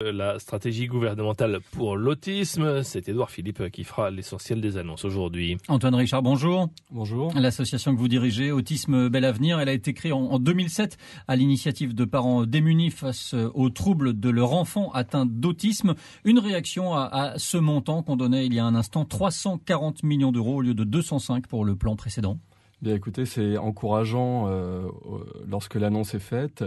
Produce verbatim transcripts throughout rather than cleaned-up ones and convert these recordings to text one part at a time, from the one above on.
La stratégie gouvernementale pour l'autisme, c'est Edouard Philippe qui fera l'essentiel des annonces aujourd'hui. Antoine Richard, bonjour. Bonjour. L'association que vous dirigez, Autisme Bel Avenir, elle a été créée en deux mille sept à l'initiative de parents démunis face aux troubles de leur enfant atteint d'autisme. Une réaction à, à ce montant qu'on donnait il y a un instant, trois cent quarante millions d'euros au lieu de deux cent cinq pour le plan précédent. Bien, écoutez, c'est encourageant euh, lorsque l'annonce est faite.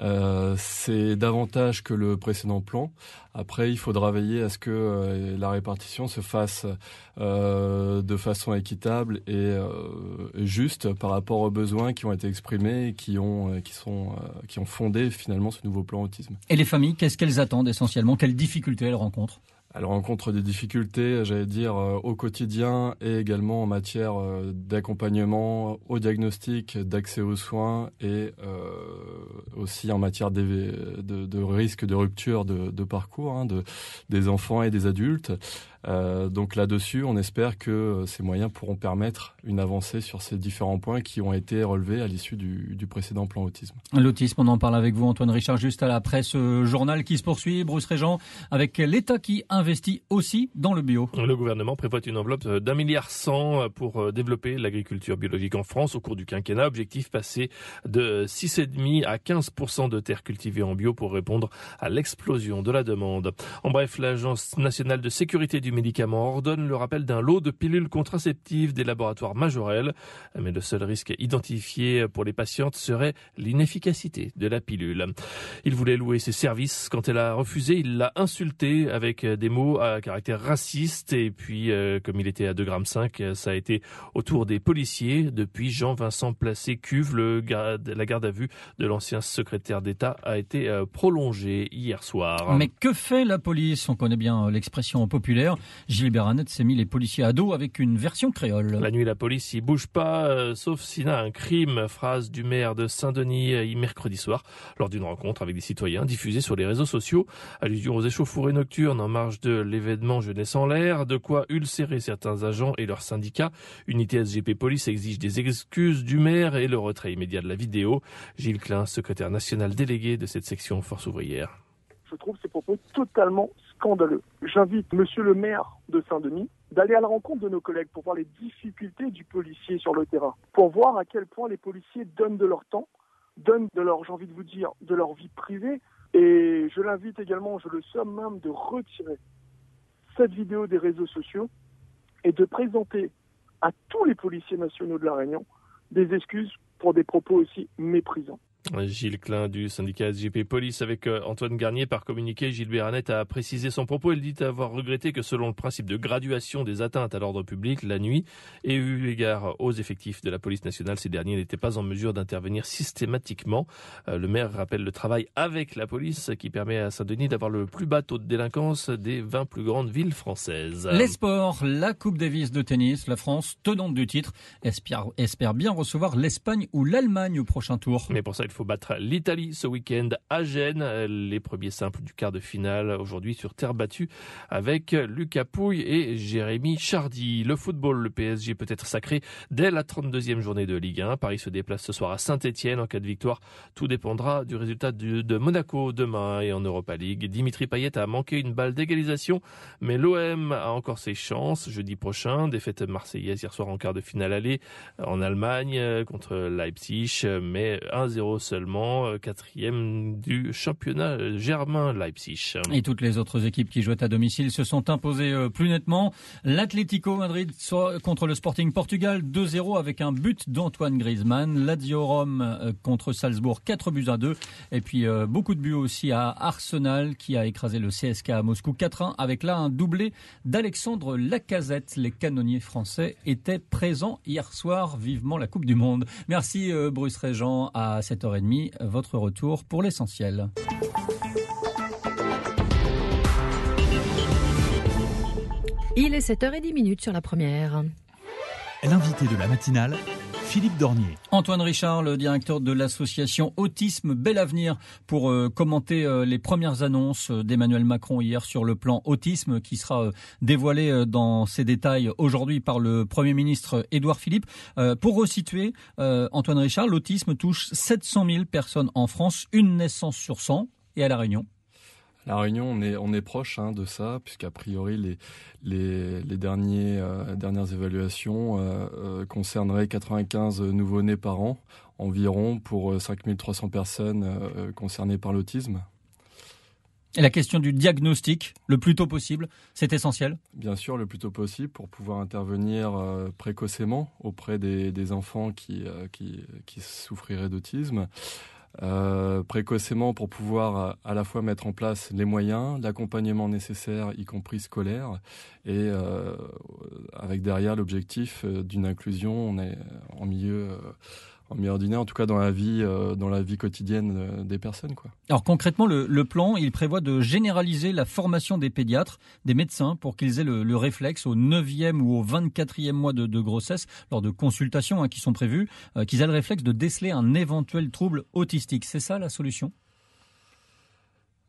Euh, c'est davantage que le précédent plan. Après, il faudra veiller à ce que euh, la répartition se fasse euh, de façon équitable et euh, juste par rapport aux besoins qui ont été exprimés et qui ont, euh, qui sont, euh, qui ont fondé finalement ce nouveau plan autisme. Et les familles, qu'est-ce qu'elles attendent essentiellement? Quelles difficultés elles rencontrent? Elle rencontre des difficultés, j'allais dire, au quotidien et également en matière d'accompagnement, au diagnostic, d'accès aux soins et euh, aussi en matière de, de, de risque de rupture de, de parcours hein, de, des enfants et des adultes. Euh, donc là-dessus, on espère que ces moyens pourront permettre une avancée sur ces différents points qui ont été relevés à l'issue du, du précédent plan autisme. L'autisme, on en parle avec vous, Antoine Richard, juste à la presse journal qui se poursuit. Bruce Régent, avec l'État qui investit aussi dans le bio. Le gouvernement prévoit une enveloppe d'un milliard cent pour développer l'agriculture biologique en France au cours du quinquennat. Objectif, passer de six virgule cinq pour cent à quinze pour cent de terres cultivées en bio pour répondre à l'explosion de la demande. En bref, l'Agence nationale de sécurité du Du médicament ordonne le rappel d'un lot de pilules contraceptives des laboratoires Majorel. Mais le seul risque identifié pour les patientes serait l'inefficacité de la pilule. Il voulait louer ses services. Quand elle a refusé, il l'a insultée avec des mots à caractère raciste. Et puis, euh, comme il était à deux virgule cinq grammes, ça a été au tour des policiers. Depuis, Jean-Vincent Placé-Cuve, le garde, la garde à vue de l'ancien secrétaire d'État, a été prolongée hier soir. Mais que fait la police? On connaît bien l'expression populaire. Gilbert Annette s'est mis les policiers à dos avec une version créole. La nuit, la police n'y bouge pas, euh, sauf s'il y a un crime. Phrase du maire de Saint-Denis euh, mercredi soir, lors d'une rencontre avec des citoyens diffusée sur les réseaux sociaux. Allusion aux échauffourées nocturnes en marge de l'événement Jeunesse en l'air, de quoi ulcérer certains agents et leurs syndicats. Unité S G P Police exige des excuses du maire et le retrait immédiat de la vidéo. Gilles Klein, secrétaire national délégué de cette section Force ouvrière. Je trouve ces propos totalement scandaleux. J'invite monsieur le maire de Saint-Denis d'aller à la rencontre de nos collègues pour voir les difficultés du policier sur le terrain, pour voir à quel point les policiers donnent de leur temps, donnent de leur, j'ai envie de vous dire, de leur vie privée. Et je l'invite également, je le somme même, de retirer cette vidéo des réseaux sociaux et de présenter à tous les policiers nationaux de La Réunion des excuses pour des propos aussi méprisants. Gilles Klein du syndicat S G P Police avec Antoine Garnier. Par communiqué, Gilbert Annette a précisé son propos. Il dit avoir regretté que selon le principe de graduation des atteintes à l'ordre public la nuit et eu égard aux effectifs de la police nationale, ces derniers n'étaient pas en mesure d'intervenir systématiquement. Le maire rappelle le travail avec la police qui permet à Saint-Denis d'avoir le plus bas taux de délinquance des vingt plus grandes villes françaises. Les sports, la Coupe Davis de tennis, la France, tenante du titre, espère, espère bien recevoir l'Espagne ou l'Allemagne au prochain tour. Mais pour ça, il faut battre l'Italie ce week-end à Gênes. Les premiers simples du quart de finale aujourd'hui sur terre battue avec Lucas Pouille et Jérémy Chardy. Le football, le P S G peut être sacré dès la trente-deuxième journée de Ligue un. Paris se déplace ce soir à Saint-Etienne. En cas de victoire, tout dépendra du résultat du, de Monaco demain. Et en Europa League, Dimitri Payet a manqué une balle d'égalisation, mais l'O M a encore ses chances. Jeudi prochain, défaite marseillaise hier soir en quart de finale aller en Allemagne contre Leipzig, mais un zéro seulement, quatrième du championnat germain Leipzig. Et toutes les autres équipes qui jouent à domicile se sont imposées plus nettement. L'Atlético Madrid contre le Sporting Portugal deux zéro avec un but d'Antoine Griezmann. Lazio Rome contre Salzbourg quatre buts à deux. Et puis beaucoup de buts aussi à Arsenal qui a écrasé le C S K à Moscou quatre un avec là un doublé d'Alexandre Lacazette. Les canonniers français étaient présents hier soir. Vivement la Coupe du Monde. Merci Bruce Régent. À sept heures trente, votre retour pour l'essentiel. Il est sept heures dix sur la première. L'invité de la matinale, Philippe Dornier. Antoine Richard, le directeur de l'association Autisme Bel Avenir, pour euh, commenter euh, les premières annonces d'Emmanuel Macron hier sur le plan autisme qui sera euh, dévoilé euh, dans ses détails aujourd'hui par le Premier ministre Edouard Philippe. Euh, pour resituer, euh, Antoine Richard, l'autisme touche sept cent mille personnes en France, une naissance sur cent et à La Réunion. La Réunion, on est, on est proche hein, de ça, puisqu'a priori, les, les, les derniers, euh, dernières évaluations euh, euh, concerneraient quatre-vingt-quinze nouveau-nés par an, environ pour cinq mille trois cents personnes euh, concernées par l'autisme. Et la question du diagnostic, le plus tôt possible, c'est essentiel ? Bien sûr, le plus tôt possible pour pouvoir intervenir euh, précocement auprès des, des enfants qui, euh, qui, qui souffriraient d'autisme. Euh, précocement pour pouvoir à la fois mettre en place les moyens, l'accompagnement nécessaire, y compris scolaire, et euh, avec derrière l'objectif d'une inclusion on est en milieu... Euh, En milieu ordinaire, en tout cas dans la vie, euh, dans la vie quotidienne euh, des personnes, quoi. Alors concrètement, le, le plan, il prévoit de généraliser la formation des pédiatres, des médecins, pour qu'ils aient le, le réflexe au neuvième ou au vingt-quatrième mois de, de grossesse, lors de consultations hein, qui sont prévues, euh, qu'ils aient le réflexe de déceler un éventuel trouble autistique. C'est ça la solution ?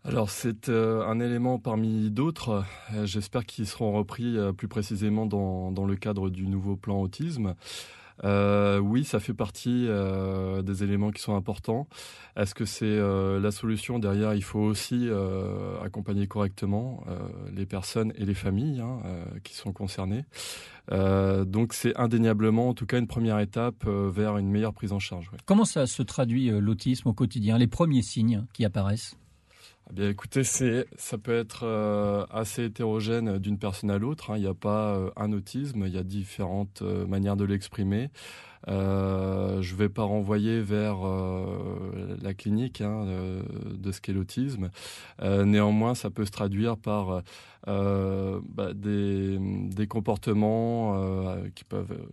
Alors c'est euh, un élément parmi d'autres, euh, j'espère qu'ils seront repris euh, plus précisément dans, dans le cadre du nouveau plan autisme. Euh, oui, ça fait partie euh, des éléments qui sont importants. Est-ce que c'est euh, la solution ? Derrière, il faut aussi euh, accompagner correctement euh, les personnes et les familles hein, euh, qui sont concernées. Euh, donc c'est indéniablement, en tout cas, une première étape euh, vers une meilleure prise en charge. Ouais. Comment ça se traduit euh, l'autisme au quotidien ? Les premiers signes qui apparaissent ? Eh bien, écoutez, c'est, ça peut être euh, assez hétérogène d'une personne à l'autre. Hein. Il n'y a pas euh, un autisme, il y a différentes euh, manières de l'exprimer. Euh, je ne vais pas renvoyer vers euh, la clinique hein, euh, de ce qu'est l'autisme. Euh, néanmoins, ça peut se traduire par euh, bah, des, des comportements euh, qui peuvent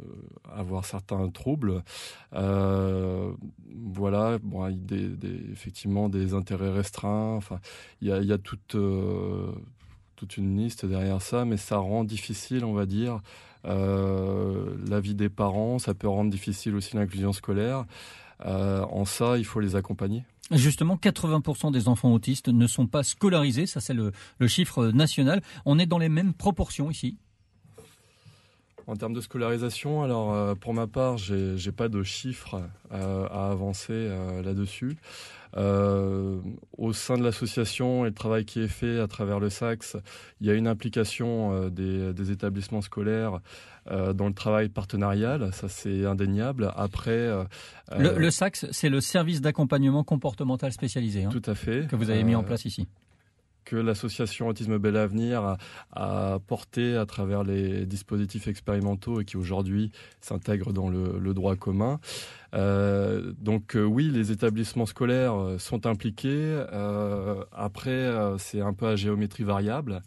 avoir certains troubles. Euh, voilà, bon, des, des, effectivement des intérêts restreints. Enfin, il y a, y a toute, euh, toute une liste derrière ça, mais ça rend difficile, on va dire. Euh, la vie des parents, ça peut rendre difficile aussi l'inclusion scolaire. Euh, en ça, il faut les accompagner. Justement, quatre-vingts pour cent des enfants autistes ne sont pas scolarisés, ça c'est le, le chiffre national. On est dans les mêmes proportions ici ? En termes de scolarisation, alors euh, pour ma part, j'ai, j'ai pas de chiffres euh, à avancer euh, là-dessus. Euh, au sein de l'association et le travail qui est fait à travers le SACS, il y a une implication euh, des, des établissements scolaires euh, dans le travail partenarial, ça c'est indéniable. Après, euh, le, le SACS, c'est le service d'accompagnement comportemental spécialisé, hein, tout à fait, que vous avez mis euh, en place ici. Que l'association Autisme Bel Avenir a, a porté à travers les dispositifs expérimentaux et qui aujourd'hui s'intègrent dans le, le droit commun. Euh, donc euh, oui, les établissements scolaires sont impliqués. Euh, après, euh, c'est un peu à géométrie variable.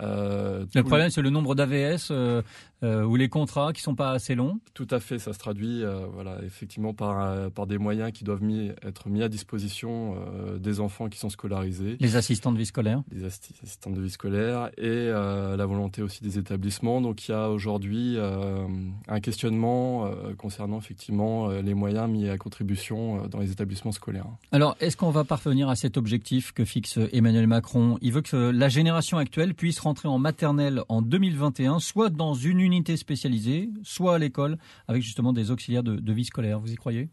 Euh, le problème, les... c'est le nombre d'A V S euh, euh, ou les contrats qui ne sont pas assez longs. Tout à fait, ça se traduit euh, voilà, effectivement par, euh, par des moyens qui doivent mis, être mis à disposition euh, des enfants qui sont scolarisés. Les assistants de vie scolaire. Les assistants de vie scolaire et euh, la volonté aussi des établissements. Donc il y a aujourd'hui euh, un questionnement euh, concernant effectivement euh, les moyens mis à contribution euh, dans les établissements scolaires. Alors est-ce qu'on va parvenir à cet objectif que fixe Emmanuel Macron ? Il veut que la génération actuelle puisse rentrer en maternelle en deux mille vingt et un, soit dans une unité spécialisée, soit à l'école, avec justement des auxiliaires de, de vie scolaire. Vous y croyez ?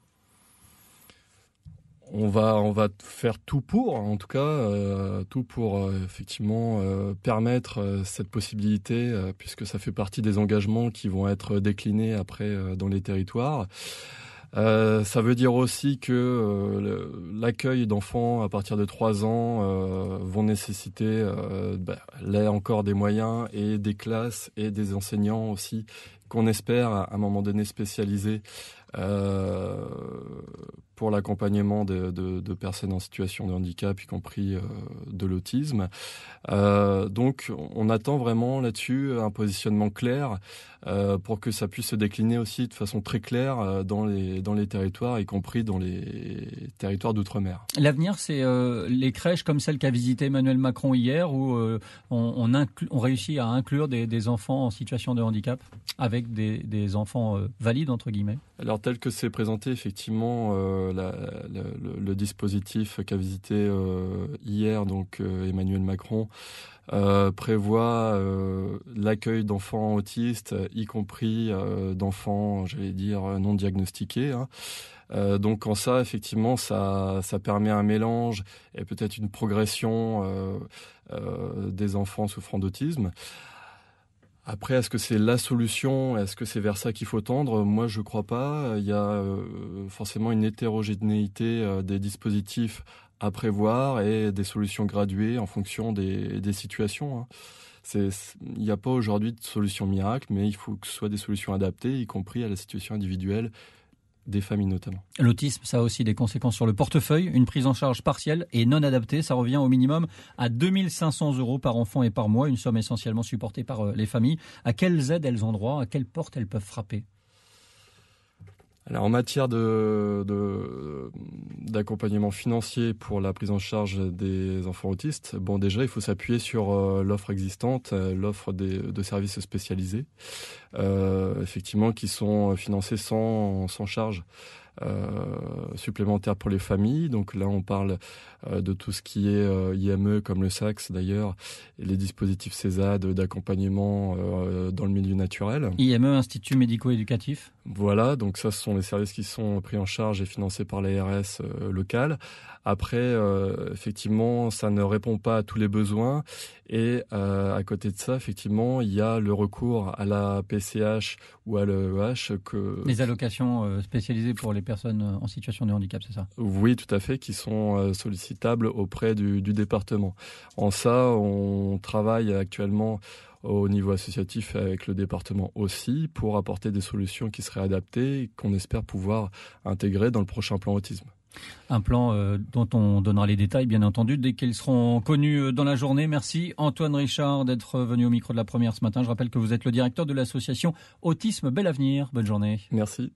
On va, on va faire tout pour, en tout cas, euh, tout pour euh, effectivement euh, permettre euh, cette possibilité, euh, puisque ça fait partie des engagements qui vont être déclinés après euh, dans les territoires. Euh, ça veut dire aussi que euh, l'accueil d'enfants à partir de trois ans euh, vont nécessiter euh, bah, là encore des moyens et des classes et des enseignants aussi qu'on espère à un moment donné spécialisés euh, pour l'accompagnement de, de, de personnes en situation de handicap, y compris euh, de l'autisme. Euh, donc on attend vraiment là-dessus un positionnement clair euh, pour que ça puisse se décliner aussi de façon très claire dans les, dans les territoires, y compris dans les territoires d'outre-mer. L'avenir, c'est euh, les crèches comme celle qu'a visitée Emmanuel Macron hier, où euh, on, on, incl- on réussit à inclure des, des enfants en situation de handicap avec Des, des enfants euh, valides, entre guillemets. Alors, tel que c'est présenté, effectivement, euh, la, la, le, le dispositif qu'a visité euh, hier, donc euh, Emmanuel Macron, euh, prévoit euh, l'accueil d'enfants autistes, y compris euh, d'enfants, j'allais dire, non diagnostiqués, hein, Euh, donc en ça, effectivement, ça, ça permet un mélange et peut-être une progression euh, euh, des enfants souffrant d'autisme. Après, est-ce que c'est la solution? Est-ce que c'est vers ça qu'il faut tendre? Moi, je ne crois pas. Il y a forcément une hétérogénéité des dispositifs à prévoir et des solutions graduées en fonction des, des situations. C'est, il n'y a pas aujourd'hui de solution miracle, mais il faut que ce soit des solutions adaptées, y compris à la situation individuelle des familles notamment. L'autisme, ça a aussi des conséquences sur le portefeuille. Une prise en charge partielle et non adaptée, ça revient au minimum à deux mille cinq cents euros par enfant et par mois, une somme essentiellement supportée par les familles. À quelles aides elles ont droit? À quelles portes elles peuvent frapper? Alors, en matière de, de, d'accompagnement financier pour la prise en charge des enfants autistes, bon, déjà, il faut s'appuyer sur euh, l'offre existante, euh, l'offre des, de services spécialisés, euh, effectivement, qui sont financés sans, sans charge euh, supplémentaire pour les familles. Donc là, on parle euh, de tout ce qui est euh, I M E, comme le SACS d'ailleurs, et les dispositifs CESAD d'accompagnement euh, dans le milieu naturel. I M E, Institut médico-éducatif. Voilà, donc ça, ce sont les services qui sont pris en charge et financés par les R S euh, locales. Après, euh, effectivement, ça ne répond pas à tous les besoins. Et euh, à côté de ça, effectivement, il y a le recours à la P C H ou à l'E H. Que... Les allocations euh, spécialisées pour les personnes en situation de handicap, c'est ça? Oui, tout à fait, qui sont euh, sollicitables auprès du, du département. En ça, on travaille actuellement au niveau associatif avec le département aussi pour apporter des solutions qui seraient adaptées et qu'on espère pouvoir intégrer dans le prochain plan autisme. Un plan euh, dont on donnera les détails, bien entendu, dès qu'ils seront connus dans la journée. Merci Antoine Richard d'être venu au micro de la première ce matin. Je rappelle que vous êtes le directeur de l'association Autisme Bel Avenir. Bonne journée. Merci.